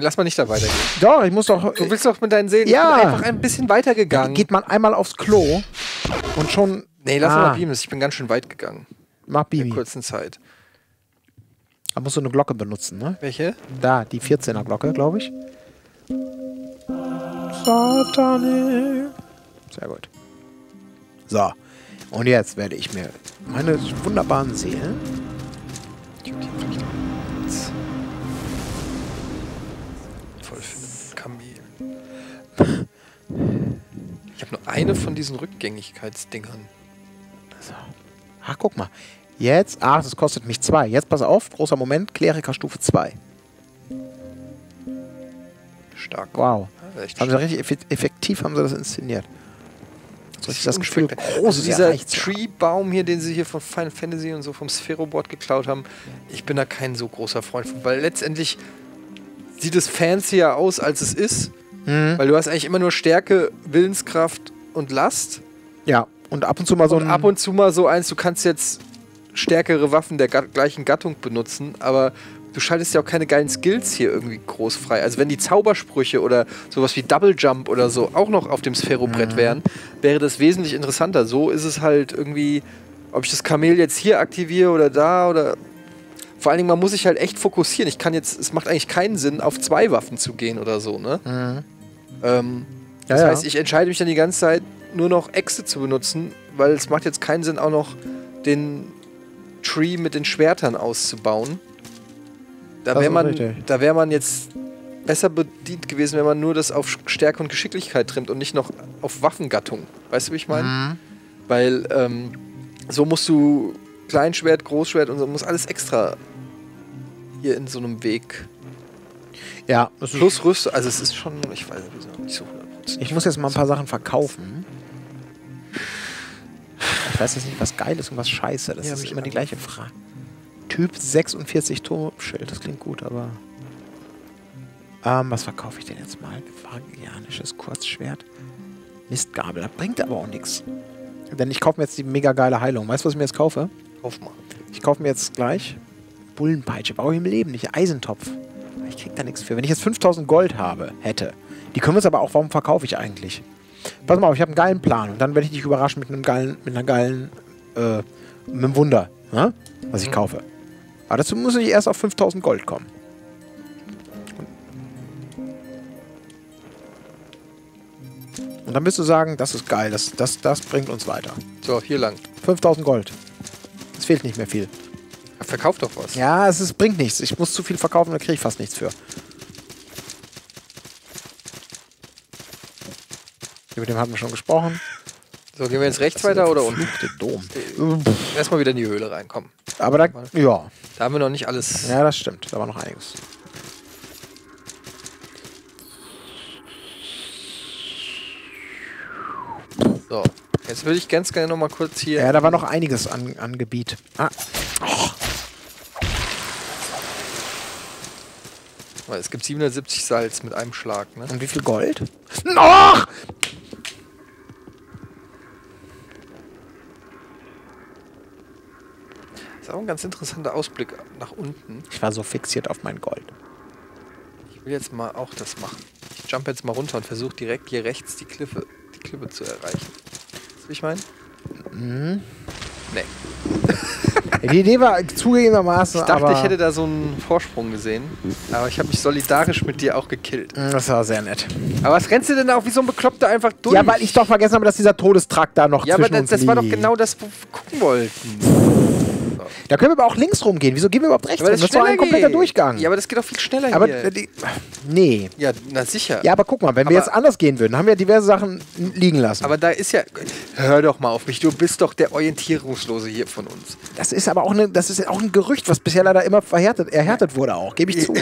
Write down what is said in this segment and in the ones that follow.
Lass mal nicht da weitergehen. Doch, ich muss doch... Du willst doch mit deinen Seelen... Ja. Ich bin einfach ein bisschen weitergegangen. Geht man einmal aufs Klo und schon... Nee, lass mal beamen. Ich bin ganz schön weit gegangen. Mach Beam. In kurzer Zeit. Da musst du eine Glocke benutzen, ne? Welche? Da, die 14er Glocke, glaube ich. Satane. Sehr gut. So. Und jetzt werde ich mir meine wunderbaren Seelen... Ich habe nur eine von diesen Rückgängigkeitsdingern. So. Ach, guck mal. Jetzt, ach, das kostet mich 2. Jetzt pass auf, großer Moment, Kleriker Stufe 2. Stark. Wow. Ja, echt haben stark. Sie richtig effektiv haben sie das inszeniert. Das ist das Gefühl, also dieser Tree-Baum hier, den sie hier von Final Fantasy und so vom Sphero-Board geklaut haben, ich bin da kein so großer Freund von, weil letztendlich sieht es fancier aus, als es ist. Weil du hast eigentlich immer nur Stärke, Willenskraft und Last. Ja, und ab und zu mal so ein... Ab und zu mal so eins, du kannst jetzt stärkere Waffen der gleichen Gattung benutzen, aber du schaltest ja auch keine geilen Skills hier irgendwie groß frei. Also wenn die Zaubersprüche oder sowas wie Double Jump oder so auch noch auf dem Sphero-Brett wären, wäre das wesentlich interessanter. So ist es halt irgendwie, ob ich das Kamel jetzt hier aktiviere oder da oder... Vor allen Dingen, man muss sich halt echt fokussieren. Ich kann jetzt... Es macht eigentlich keinen Sinn, auf 2 Waffen zu gehen oder so, ne? Das heißt, ich entscheide mich dann die ganze Zeit, nur noch Äxte zu benutzen, weil es macht jetzt keinen Sinn, auch noch den Tree mit den Schwertern auszubauen. Da wäre man, jetzt besser bedient gewesen, wenn man nur das auf Stärke und Geschicklichkeit trimmt und nicht noch auf Waffengattung. Weißt du, wie ich meine? Weil so musst du Kleinschwert, Großschwert und so, muss alles extra hier in so einem Weg... Ja, plus Rüstung, also es ist schon, ich weiß nicht so 100%. Ich muss jetzt mal ein paar Sachen verkaufen. Ich weiß jetzt nicht, was geil ist und was scheiße. Das ist immer die gleiche Frage. Typ 46 Turmschild, das klingt gut, aber... was verkaufe ich denn jetzt mal? Vagianisches Kurzschwert. Mistgabel, das bringt aber auch nichts. Denn ich kaufe mir jetzt die mega geile Heilung. Weißt du, was ich mir jetzt kaufe? Kauf mal. Ich kaufe mir jetzt gleich Bullenpeitsche, brauche ich im Leben nicht. Eisentopf. Ich krieg da nichts für. Wenn ich jetzt 5000 Gold hätte, die können wir uns aber auch, warum verkaufe ich eigentlich? Pass mal auf, ich habe einen geilen Plan und dann werde ich dich überraschen mit einem geilen, mit einem Wunder, ne? Was ich kaufe. Aber dazu muss ich erst auf 5000 Gold kommen. Und dann wirst du sagen, das ist geil, das bringt uns weiter. So, hier lang. 5000 Gold. Es fehlt nicht mehr viel. Verkauf doch was. Ja, es bringt nichts. Ich muss zu viel verkaufen, da kriege ich fast nichts für. Über dem haben wir schon gesprochen. So, gehen wir jetzt rechts weiter oder unten? Dom. Erstmal wieder in die Höhle reinkommen. Aber da, ja. Da haben wir noch nicht alles. Ja, das stimmt. Da war noch einiges. So, jetzt würde ich ganz gerne noch mal kurz hier... Ja, da war noch einiges an Gebiet. Ah. Oh. Es gibt 770 Salz mit einem Schlag, ne? Und wie viel Gold? Noch! Das ist auch ein ganz interessanter Ausblick nach unten. Ich war so fixiert auf mein Gold. Ich will jetzt mal auch das machen. Ich jump jetzt mal runter und versuche direkt hier rechts die Klippe zu erreichen. Weißt du, wie ich meine? Mhm. Nee. Die Idee war zugegebenermaßen, ich hätte da so einen Vorsprung gesehen, aber ich habe mich solidarisch mit dir auch gekillt. Das war sehr nett. Aber was rennst du denn auch wie so ein Bekloppter einfach durch? Ja, weil ich doch vergessen habe, dass dieser Todestrakt da noch zwischen uns liegt. Ja, aber das war doch genau das, wo wir gucken wollten. So. Da können wir aber auch links rumgehen. Wieso gehen wir überhaupt rechts rum? Das ist doch ein kompletter Durchgang. Ja, aber das geht doch viel schneller hier. Nee. Ja, na sicher. Ja, aber guck mal, wenn wir jetzt anders gehen würden, haben wir diverse Sachen liegen lassen. Aber da ist ja... Hör doch mal auf mich, du bist doch der Orientierungslose hier von uns. Das ist aber auch, das ist auch ein Gerücht, was bisher leider immer erhärtet wurde auch, gebe ich zu.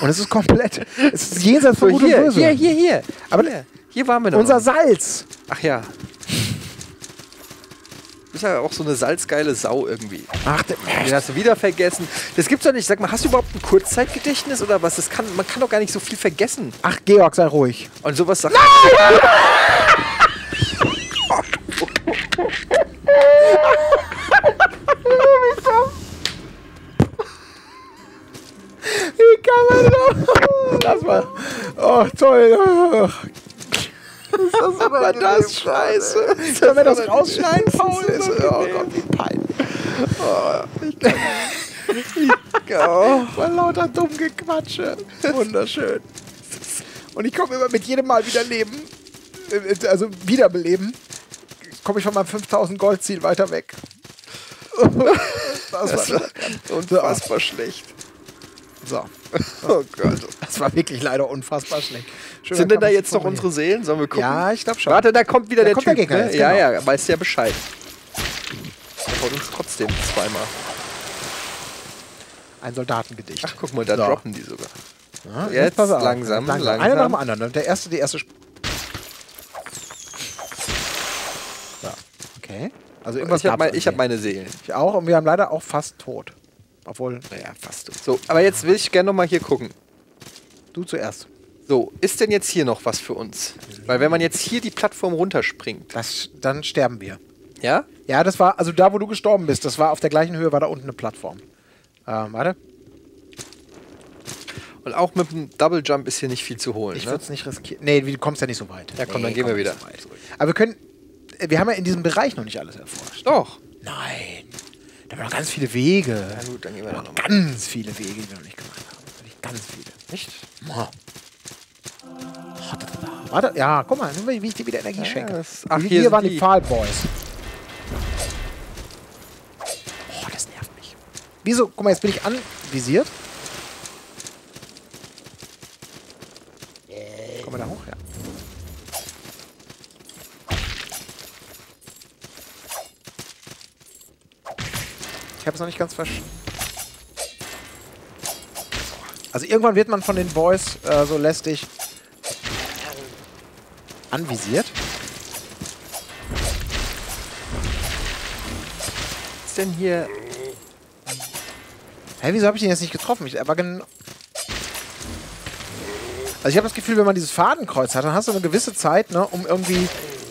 Und es ist komplett... Es ist jenseits von Gut und Böse. Hier. Aber hier waren wir noch. Unser Salz. Ach ja. Du bist ja auch so eine salzgeile Sau irgendwie. Ach, den hast du wieder vergessen. Das gibt's doch nicht. Sag mal, hast du überhaupt ein Kurzzeitgedächtnis oder was? Man kann doch gar nicht so viel vergessen. Ach, Georg, sei ruhig. Und sowas sagt... Nein! Wie kann man das? Oh, toll. Ist das aber das scheiße. Sollen wir das rausschneiden, Paul? Oh Gott, wie peinlich. Oh, ich kann nicht. Von lauter dumm Gequatsche. Wunderschön. Und ich komme immer mit jedem Mal wieder leben, also wiederbeleben, komme ich von meinem 5000 Gold-Ziel weiter weg. Das war unfassbar schlecht. So. Oh Gott. Das war wirklich leider unfassbar schlecht. Schön, sind denn da jetzt noch unsere Seelen? Sollen wir gucken? Ja, ich glaube schon. Warte, da kommt wieder der Typ. Ne? Genau. Ja, ja, weißt ja Bescheid. Der haut uns trotzdem zweimal. Ein Soldatengedicht. Ach, guck mal, da droppen die sogar. Ja, jetzt pass auf. Langsam. Einer nach dem anderen. Ne? Der erste, die erste. Ja. Okay. Also irgendwas ich hab meine Seelen. Ich auch. Und wir haben leider auch fast tot. Obwohl, naja, fast. So, aber jetzt will ich gerne nochmal hier gucken. Du zuerst. So, ist denn jetzt hier noch was für uns? Weil wenn man jetzt hier die Plattform runterspringt... dann sterben wir. Ja? Ja, das war, also da, wo du gestorben bist, das war auf der gleichen Höhe, war da unten eine Plattform. Warte. Und auch mit dem Double Jump ist hier nicht viel zu holen, ich würde es nicht riskieren. Nee, du kommst ja nicht so weit. Ja komm, dann gehen wir wieder. Aber wir können... Wir haben ja in diesem Bereich noch nicht alles erforscht. Doch. Nein. Da haben wir noch ganz viele Wege. Na ja, gut, dann gehen wir noch ganz viele Wege, die wir noch nicht gemacht haben. Wirklich ganz viele. Echt? Warte, ja, guck mal, wie ich dir wieder Energie schenke. Ach, hier waren die Pfahlboys. Oh, das nervt mich. Wieso? Guck mal, jetzt bin ich anvisiert. Kommen wir da hoch? Ja. Ich hab's noch nicht ganz verstanden. Also irgendwann wird man von den Boys so lästig anvisiert. Was ist denn hier? Hä, wieso habe ich den jetzt nicht getroffen? Ich war genau. Also ich habe das Gefühl, wenn man dieses Fadenkreuz hat, dann hast du eine gewisse Zeit, ne, um irgendwie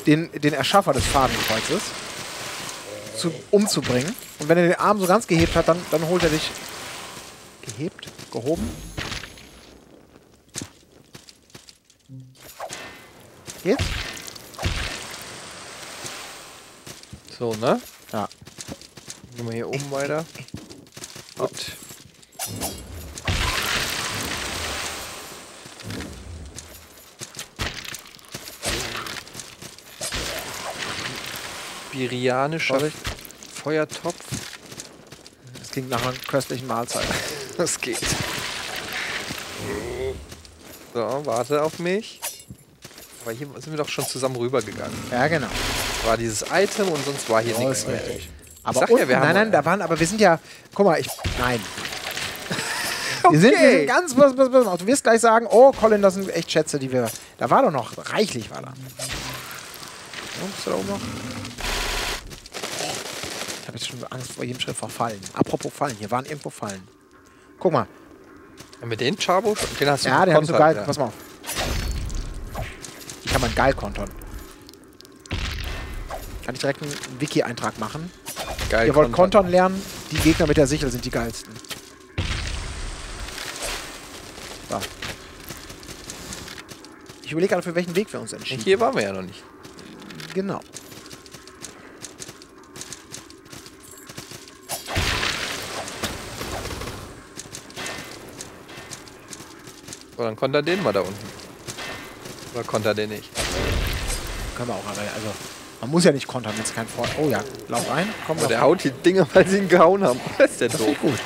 den Erschaffer des Fadenkreuzes umzubringen. Und wenn er den Arm so ganz gehebt hat, dann holt er dich. Gehebt? Gehoben? Geht's? So, ne? Ja. Gehen wir hier oben weiter. Gut. Birianischer Feuertopf. Das klingt nach einer köstlichen Mahlzeit. Das geht. So, warte auf mich. Aber hier sind wir doch schon zusammen rübergegangen. Ja, genau. War dieses Item und sonst war hier nichts mehr. Aber ich sag ja, wir haben da waren, aber wir sind ja... Guck mal, Nein. Okay. Wir sind ganz... Du wirst gleich sagen, oh, Colin, das sind echt Schätze, die wir... Da war doch noch... Reichlich war da. Ups, da oben noch... Ich habe schon Angst vor jedem Schritt vor Fallen. Apropos Fallen, hier waren irgendwo Fallen. Guck mal. Ja, mit den Chabos? Den hast du ja, den haben so geil. Ja. Pass mal auf. Die kann man geil kontern. Kann ich direkt einen Wiki-Eintrag machen? Geil. Ihr wollt kontern lernen, die Gegner mit der Sichel sind die geilsten. So. Ich überlege gerade, für welchen Weg wir uns entschieden. Und hier waren wir ja noch nicht. Genau. So, dann kontert den mal da unten. Oder kontert den nicht? Können wir auch, aber also man muss ja nicht kontern, wenn es kein Vorteil. Oh ja, lauf rein. Komm, der haut die Dinger, weil sie ihn gehauen haben. Das ist der doof. Ist gut.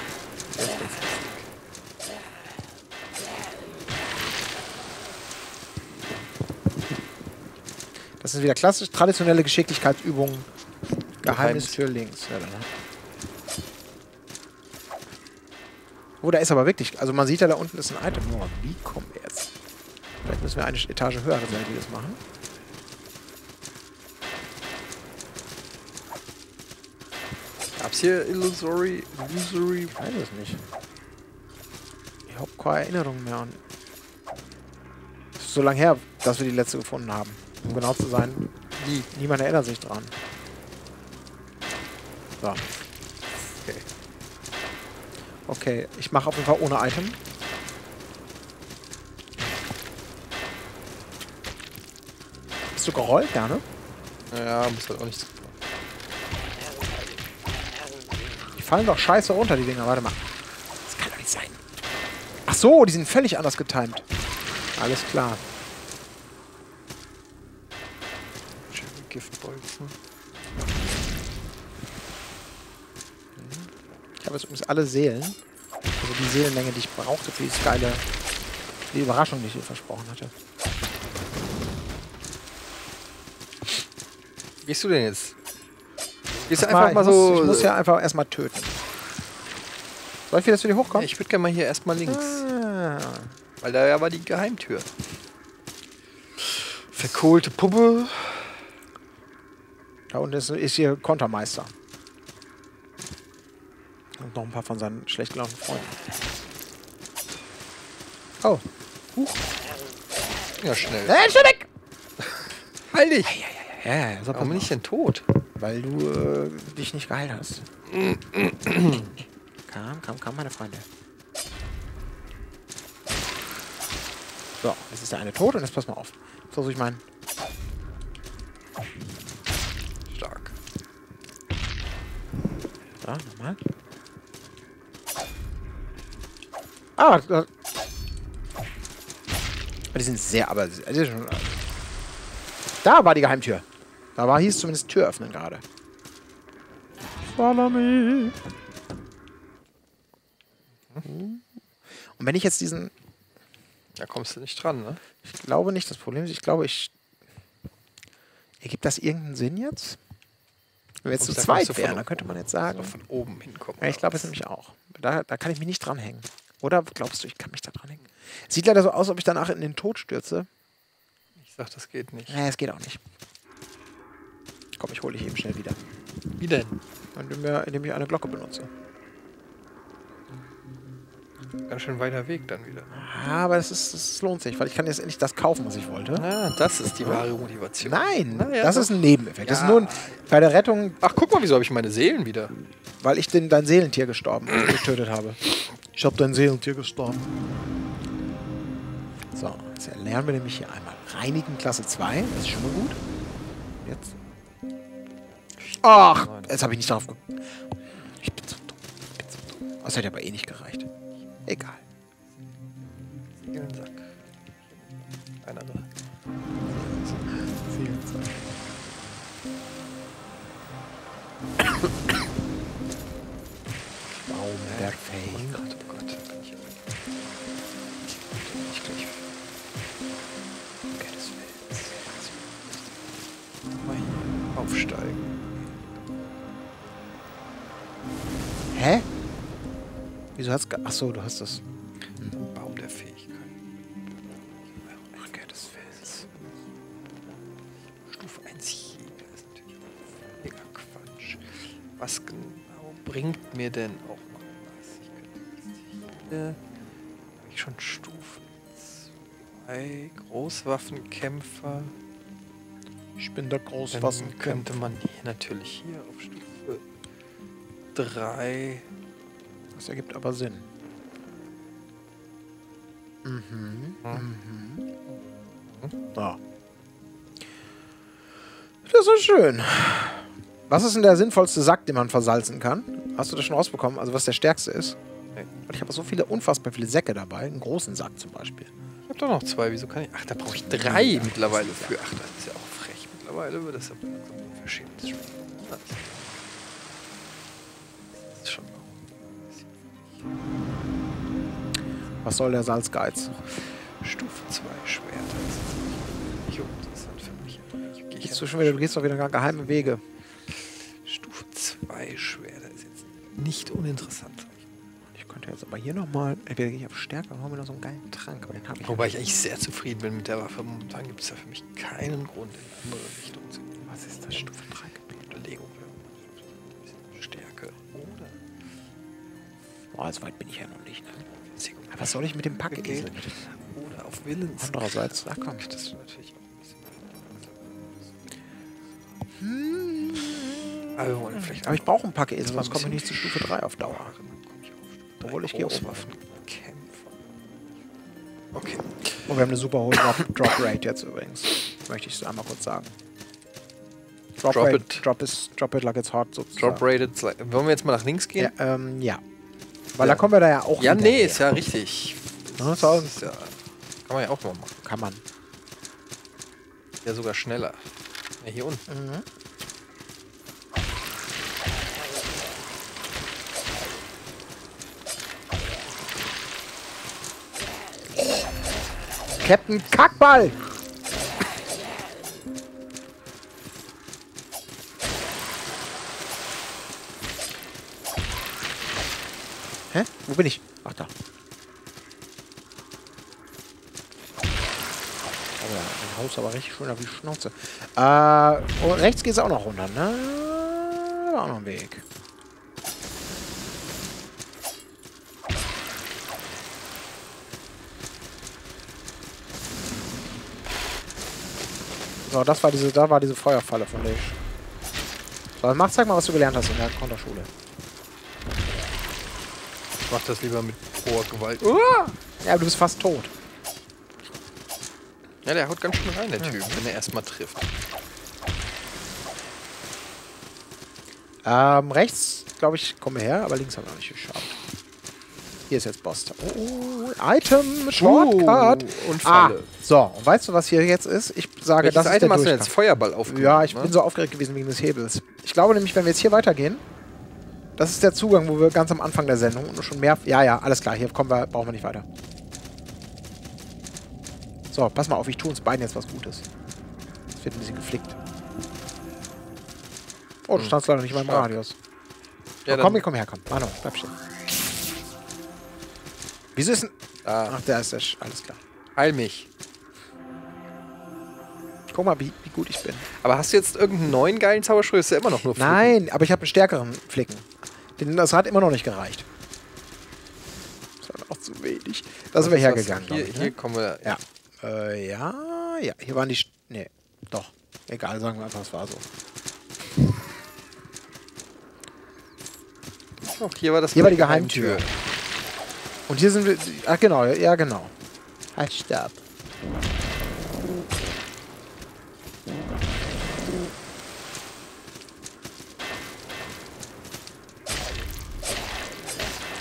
Das sind wieder klassisch traditionelle Geschicklichkeitsübungen. Geheimnistür links. Ja, dann, ne? Oh, da ist aber wirklich... Also man sieht ja, da unten ist ein Item. Oh, wie kommen wir jetzt? Vielleicht müssen wir eine Etage höher, damit wir das machen. Gab's hier Illusory? Ich weiß es nicht. Ich habe keine Erinnerung mehr an... Es ist so lange her, dass wir die letzte gefunden haben. Um genau zu sein, niemand erinnert sich dran. So. Okay. Okay, ich mache auf jeden Fall ohne Item. sogar Holger, ne? Ja, muss halt auch nichts. Die fallen doch scheiße runter, die Dinger. Warte mal. Das kann doch nicht sein. Ach so, die sind völlig anders getimed. Alles klar. Schöne Giftbolzen. Ich habe jetzt übrigens alle Seelen. Also die Seelenmenge, die ich brauchte für dieses geile... Die Überraschung, die ich hier versprochen hatte. Gehst du denn jetzt? Gehst du einfach mal so... Ich muss ja einfach erstmal töten. Soll ich wieder zu dir hochkommen? Ja, ich würde gerne mal hier erstmal links. Ah. Weil da ja war die Geheimtür. Verkohlte Puppe. Da unten ist hier Kontermeister. Und noch ein paar von seinen schlecht gelaunten Freunden. Oh. Huch. Ja, schnell. Schnell weg! Heil dich! Ja, ja, ja, ja. Warum bin ich denn tot? Weil du dich nicht geheilt hast. Kam, meine Freunde. So, jetzt ist der eine tot und jetzt pass mal auf. Versuche ich meinen. Stark. So, nochmal. Ah, die sind sehr, aber... Da war die Geheimtür. Da war, hieß zumindest Tür öffnen gerade. Salami. Und wenn ich jetzt diesen... Da kommst du nicht dran, ne? Ich glaube nicht. Das Problem ist, ich glaube, ich... Ergibt das irgendeinen Sinn jetzt? Wenn wir jetzt zu zweit wären, dann könnte man jetzt sagen... Von oben hinkommen. Ja, ich glaube es nämlich auch. Da kann ich mich nicht dranhängen. Oder glaubst du, ich kann mich da dranhängen? Sieht leider so aus, als ob ich danach in den Tod stürze. Ich sag, das geht nicht. Nee, es geht auch nicht. Komm, ich hole dich eben schnell wieder. Wie denn? Indem ich eine Glocke benutze. Ganz schön weiter Weg dann wieder. Ah, aber das lohnt sich, weil ich kann jetzt endlich das kaufen, was ich wollte. Ah, das ist die wahre Motivation. Nein, ja, das ist ein Nebeneffekt. Ja. Das ist nur bei der Rettung... Ach, guck mal, wieso habe ich meine Seelen wieder? Weil ich dein Seelentier getötet habe. Ich habe dein Seelentier gestorben. So, jetzt erlernen wir nämlich hier einmal. Reinigen Klasse 2, das ist schon mal gut. Jetzt. Ach, jetzt habe ich nicht drauf geguckt. Ich bin so dumm. Das hätte aber eh nicht gereicht. Egal. Seelensack. Einer da. Seelensack. Baumwerkfähig. Oh Gott, oh Gott. Bin ich gleich. Okay, das will. Mal hier aufsteigen. Hä? Wieso hat's... Achso, du hast das. Ein Baum der Fähigkeit. Rückkehr des Fels. Stufe 1 Jäger ist natürlich mega Quatsch. Was genau bringt mir denn auch mal was? Ich kann jetzt hier... Hab ich schon Stufen 2. Großwaffenkämpfer. Ich bin der Großwaffenkämpfer. Dann könnte man hier natürlich hier auf Stufe 3... Das ergibt aber Sinn. Mhm. Mhm. So. Das ist schön. Was ist denn der sinnvollste Sack, den man versalzen kann? Hast du das schon rausbekommen? Also was der stärkste ist? Nee. Ich habe so viele, unfassbar viele Säcke dabei. Einen großen Sack zum Beispiel. Ich habe doch noch zwei. Wieso kann ich... Ach, da brauche ich drei mittlerweile für. Ach, das ist ja auch frech. Mittlerweile wird das ja ein verschämtes Spiel. Das ist schon... Was soll der Salzgeiz? Stufe 2 Schwert. Das ist nicht interessant für mich. Du gehst doch wieder gar geheime Wege. Stufe 2 Schwert ist jetzt nicht uninteressant. Ich könnte jetzt aber hier nochmal. Entweder gehe ich auf Stärke, dann haben wir noch so einen geilen Trank. Aber den habe ich. Wobei ich eigentlich sehr zufrieden bin mit der Waffe. Momentan gibt es da für mich keinen Grund, in eine andere Richtung zu gehen. Was ist das? Stufe 3 Überlegung. Stärke oder. Boah, so weit bin ich ja noch nicht. Ne? Was soll ich mit dem Pack gehen? Oder auf Willens. Andererseits, da kommt das natürlich auch ein bisschen. Aber ich brauche einen Pack-Esel, sonst komme ich nicht zu Stufe 3 auf Dauer. Obwohl ich gehe auf Waffenkämpfer. Okay. Und wir haben eine super hohe Drop-Rate jetzt übrigens. möchte ich es einmal kurz sagen. Drop it like it's hot sozusagen. Drop rated. Wollen wir jetzt mal nach links gehen? Ja. Weil da kommen wir da ja auch. Ja, nee, ist ja richtig. Das ist ja, kann man ja auch mal machen. Kann man. Ja, sogar schneller. Ja, hier unten. Mhm. Captain Kackball! Hä? Wo bin ich? Ach, da. Ein Haus aber richtig schön auf die Schnauze. Und rechts geht's auch noch runter, ne? War auch noch ein Weg. So, das war diese, da war diese Feuerfalle von Lisch. So, mach, zeig mal, was du gelernt hast in der Konterschule. Ich mach das lieber mit hoher Gewalt. Ja, aber du bist fast tot. Ja, der haut ganz schön rein, der Typ, wenn er erstmal trifft. Rechts, glaube ich, kommen wir her, aber links haben wir noch nicht geschafft. Hier ist jetzt Boss. Oh, Item, Shortcut und Falle. So, und weißt du, was hier jetzt ist? Ich sage, welches das ist Item, der hast du jetzt Feuerball aufgenommen? Ja, ich bin so aufgeregt gewesen wegen des Hebels. Ich glaube nämlich, wenn wir jetzt hier weitergehen, das ist der Zugang, wo wir ganz am Anfang der Sendung und schon mehr... Ja, ja, alles klar, hier kommen wir, brauchen wir nicht weiter. So, pass mal auf, ich tue uns beiden jetzt was Gutes. Es wird ein bisschen geflickt. Oh, du standst leider nicht mal im Radius. Ja, oh, komm her, komm. Manu, bleib stehen. Wieso ist denn... Ach, der ist der... Alles klar. Heil mich. Guck mal, wie gut ich bin. Aber hast du jetzt irgendeinen neuen geilen Zauberspruch? Ist ja immer noch nur Flicken. Nein, aber ich habe einen stärkeren Flicken. Das hat immer noch nicht gereicht. Das war auch zu wenig. Da sind wir hergegangen. Hier, hier kommen wir... Ja. Ja, ja, hier waren die... Nee, doch. Egal, sagen wir einfach, es war so. Doch, hier war das... Hier war die Geheimtür. Und hier sind wir... Ach genau, ja genau. Halt, stirb.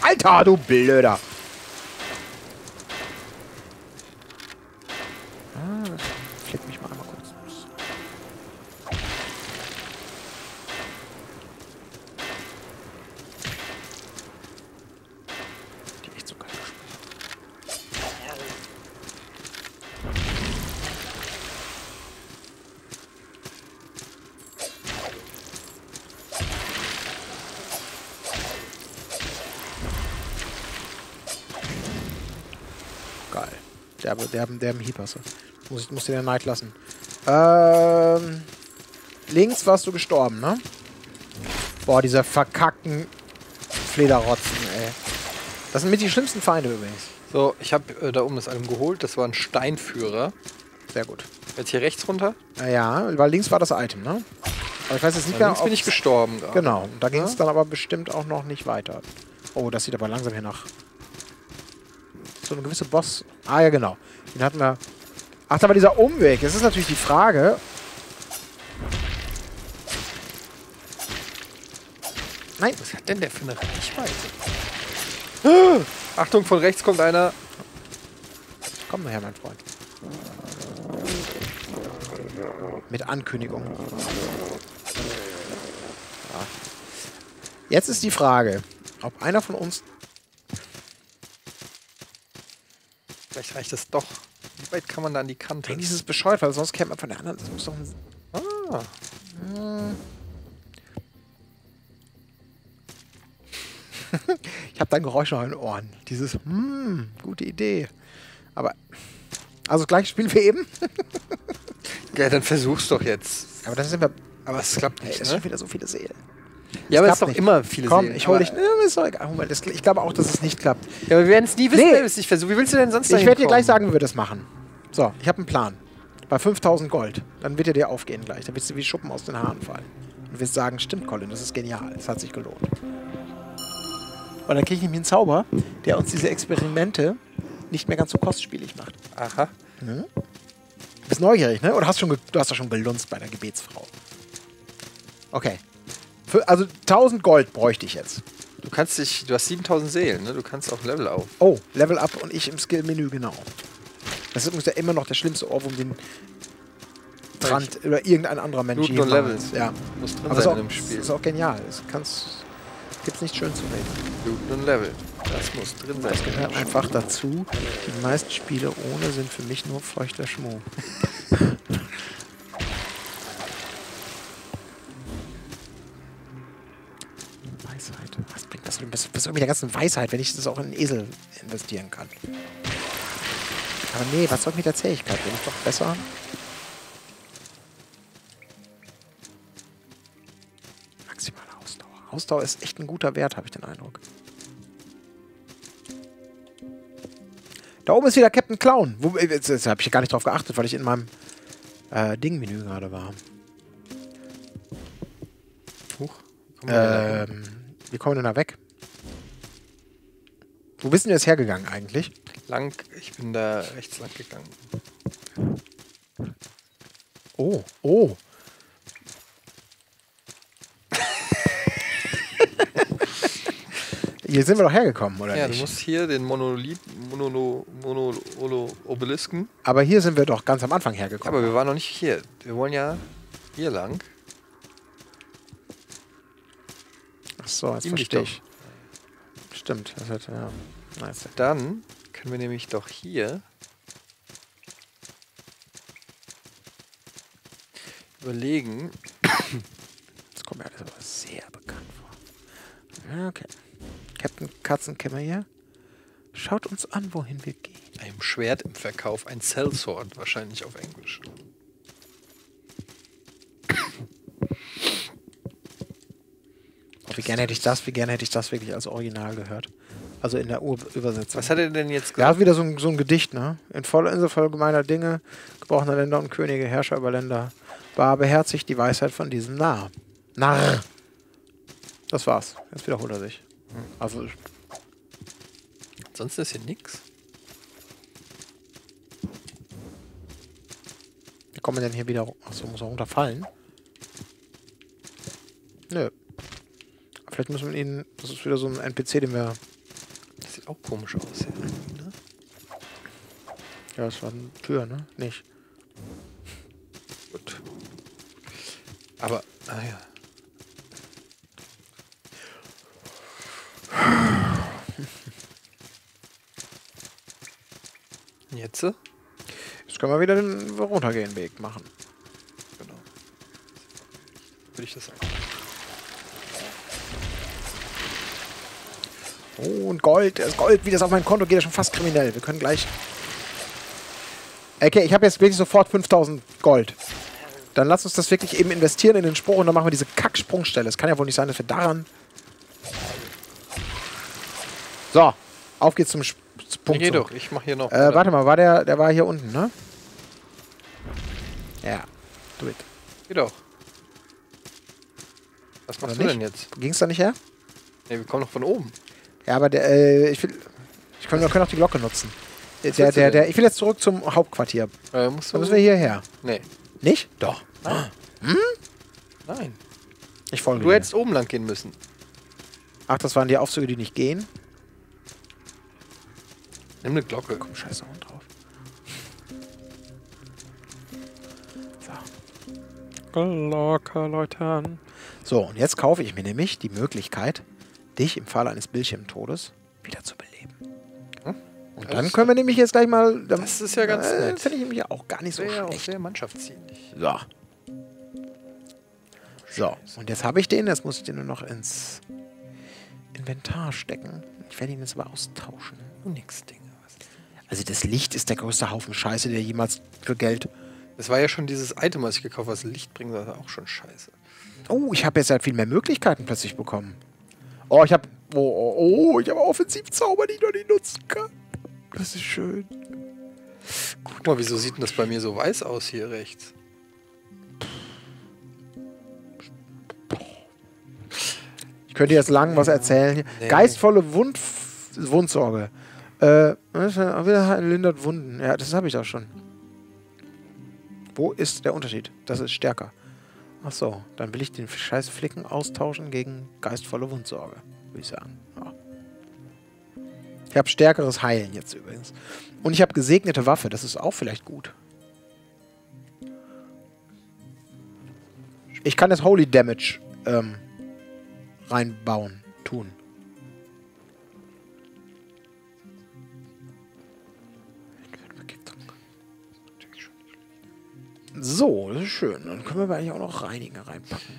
Alter, du Blöder! Derben Hiebasser. Muss den ja Neid lassen. Links warst du gestorben, ne? Boah, dieser verkackten Flederrotzen, ey. Das sind mit die schlimmsten Feinde übrigens. So, ich habe da oben das Item geholt. Das war ein Steinführer. Sehr gut. Jetzt hier rechts runter? Naja, weil links war das Item, ne? Aber ich weiß jetzt nicht mehr, links bin ich gestorben. Da. Genau. Und da ging es dann aber bestimmt auch noch nicht weiter. Oh, das sieht aber langsam hier nach... So eine gewisse Boss... Ah ja, genau. Den hatten wir... Ach, da war dieser Umweg. Das ist natürlich die Frage. Nein, was hat denn der für eine Reichweite? Achtung, von rechts kommt einer. Komm mal her, mein Freund. Mit Ankündigung. Ja. Jetzt ist die Frage, ob einer von uns... Vielleicht reicht das doch. Wie weit kann man da an die Kante? Eigentlich ist es bescheuert, weil sonst käme man von der anderen. Das muss doch ein... Ich habe da ein Geräusch noch in den Ohren. Dieses, gute Idee. Aber, also gleich spielen wir eben. Ja, dann versuch's doch jetzt. Aber dann sind wir... Aber es klappt nicht, es sind wieder so viele Seelen. Ja, aber es ist doch immer viele Seelen. Komm, ich hole dich. Ich glaube auch, dass es nicht klappt. Ja, aber wir werden es nie wissen, wenn wir es nicht versuchen. Wie willst du denn sonst dahin kommen? Ich werde dir gleich sagen, wie wir das machen. So, ich habe einen Plan. Bei 5000 Gold. Dann wird er dir aufgehen gleich. Dann wirst du wie Schuppen aus den Haaren fallen. Und wirst sagen, stimmt, Colin, das ist genial. Es hat sich gelohnt. Und dann kriege ich nämlich einen Zauber, der uns diese Experimente nicht mehr ganz so kostspielig macht. Aha. Hm? bist neugierig, ne? Oder hast schon du hast doch schon gelunzt bei einer Gebetsfrau. Okay. Also 1000 Gold bräuchte ich jetzt. Du kannst dich, du hast 7000 Seelen, ne? Du kannst auch Level auf. Oh, Level up und ich im Skill-Menü, genau. Das ist übrigens ja immer noch der schlimmste Ohrwurm, den Trant oder irgendein anderer Mensch hier Levels. Ja. Muss drin aber sein auch, in dem Spiel. Das ist auch genial. Es gibt's nicht schön zu reden. Loot und Level. Das muss drin sein. Das gehört einfach dazu. Die meisten Spiele ohne sind für mich nur feuchter Schmuck. Weisheit. Was bringt das? Was ist irgendwie der ganzen Weisheit, wenn ich das auch in einen Esel investieren kann? Aber nee, was soll mit der Zähigkeit? Bin ich doch besser? Maximale Ausdauer. Ausdauer ist echt ein guter Wert, habe ich den Eindruck. Da oben ist wieder Captain Clown. Jetzt habe ich gar nicht drauf geachtet, weil ich in meinem Ding-Menü gerade war. Huch. Wie kommen wir denn da weg? Wo bist du denn jetzt hergegangen eigentlich? Lang, ich bin da rechts lang gegangen. Oh, oh. Hier sind wir doch hergekommen, oder ja, nicht? Ja, du musst hier den Monolith, Obelisken. Aber hier sind wir doch ganz am Anfang hergekommen. Ja, aber wir waren noch nicht hier. Wir wollen ja hier lang. Ach so, jetzt verstehe ich. Stimmt, das hat, ja. Nice. Dann können wir nämlich doch hier überlegen. Das kommt mir alles aber sehr bekannt vor. Okay. Captain Katzenkämmer hier. Schaut uns an, wohin wir gehen. Ein Schwert im Verkauf, ein Sellsword, wahrscheinlich auf Englisch. Wie gerne hätte ich das, wirklich als Original gehört. Also in der Urübersetzung. Was hat er denn jetzt gesagt? Ja, wieder so ein Gedicht, ne? In voller Insel voll gemeiner Dinge, gebrochener Länder und Könige, Herrscher über Länder, war beherzigt die Weisheit von diesem Narr. Narr! Das war's. Jetzt wiederholt er sich. Also. Ansonsten ist hier nix. Wie kommen wir denn hier wieder? Achso, muss er runterfallen? Nö. Vielleicht müssen wir ihn. Das ist wieder so ein NPC, den wir. Das sieht auch komisch aus, ja. Ne? Ja, das war eine Tür, ne? Nicht. Gut. Aber, naja. Jetzt? Jetzt können wir wieder den runtergehenden Weg machen. Genau. Würde ich das sagen. Oh, und Gold. Das Gold, wie das auf mein Konto geht, ist schon fast kriminell. Wir können gleich... Okay, ich habe jetzt wirklich sofort 5000 Gold. Dann lass uns das wirklich eben investieren in den Sprung und dann machen wir diese Kacksprungstelle. Es kann ja wohl nicht sein, dass wir daran... So, auf geht's zum Punkt. Geh doch, ich mach hier noch. Warte mal, der war hier unten, ne? Ja, do it. Geh doch. Was machst du denn jetzt? Ging's da nicht her? Ne, wir kommen noch von oben. Ja, aber der, wir können auch die Glocke nutzen. Ich will jetzt zurück zum Hauptquartier. Dann müssen wir hierher. Nee. Nicht? Doch. Nein. Hm? Nein. Ich folge dir. Du hättest oben lang gehen müssen. Ach, das waren die Aufzüge, die nicht gehen? Nimm eine Glocke. Komm, scheiß Hund drauf. So. Glocke läutern. So, und jetzt kaufe ich mir nämlich die Möglichkeit, dich im Falle eines Bildschirmtodes wieder zu beleben. Hm? Und dann können wir nämlich jetzt gleich mal... Das ist ja ganz nett. Finde ich nämlich auch gar nicht so schlecht. Auch sehr mannschaftsdienlich. So. So, und jetzt habe ich den. Jetzt muss ich den nur noch ins Inventar stecken. Ich werde ihn jetzt aber austauschen. Und nix Dinge. Also das Licht ist der größte Haufen Scheiße, der jemals für Geld... Das war ja schon dieses Item, was ich gekauft habe, was Licht bringen soll, auch schon scheiße. Oh, ich habe jetzt halt viel mehr Möglichkeiten plötzlich bekommen. Oh, ich habe ich habe Offensivzauber, die ich noch nicht nutzen kann. Das ist schön. Guck mal, wieso sieht denn das bei mir so weiß aus hier rechts? Ich könnte jetzt lang was erzählen. Nee. Geistvolle Wundsorge. Lindert Wunden. Ja, das habe ich auch schon. Wo ist der Unterschied? Das ist stärker. Ach so, dann will ich den scheiß Flicken austauschen gegen geistvolle Wundsorge, würde ich sagen. Ja. Ich habe stärkeres Heilen jetzt übrigens. Und ich habe gesegnete Waffe, das ist auch vielleicht gut. Ich kann jetzt Holy Damage reinbauen, tun. So, das ist schön. Dann können wir aber eigentlich auch noch Reiniger reinpacken.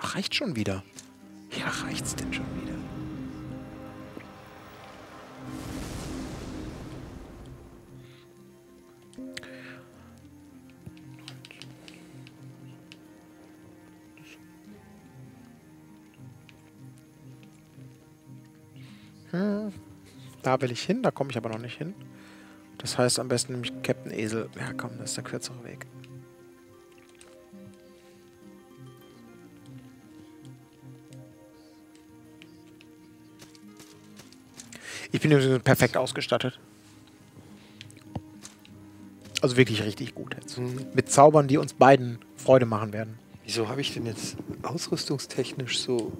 Ach, reicht schon wieder. Ja, reicht's denn schon wieder? Hm. Da will ich hin, da komme ich aber noch nicht hin. Das heißt am besten nämlich Captain Esel. Ja komm, das ist der kürzere Weg. Ich bin übrigens perfekt ausgestattet. Also wirklich richtig gut jetzt. Mit Zaubern, die uns beiden Freude machen werden. Wieso habe ich denn jetzt ausrüstungstechnisch so...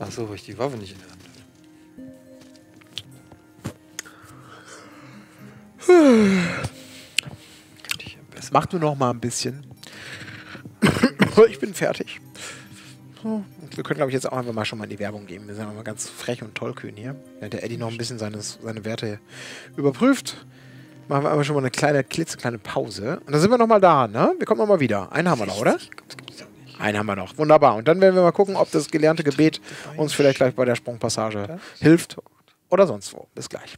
Ach so, weil ich die Waffe nicht in der Hand hatte. Mach du noch mal ein bisschen. Ich bin fertig. So. Wir können, glaube ich, jetzt auch einfach mal schon mal in die Werbung gehen. Wir sind aber ganz frech und tollkühn hier. Wenn der Eddie noch ein bisschen seine Werte überprüft, machen wir aber schon mal eine kleine, klitzekleine Pause. Und dann sind wir noch mal da, ne? Wir kommen noch mal wieder. Einen haben wir noch, oder? Einen haben wir noch. Wunderbar. Und dann werden wir mal gucken, ob das gelernte Gebet uns vielleicht gleich bei der Sprungpassage hilft. Oder sonst wo. Bis gleich.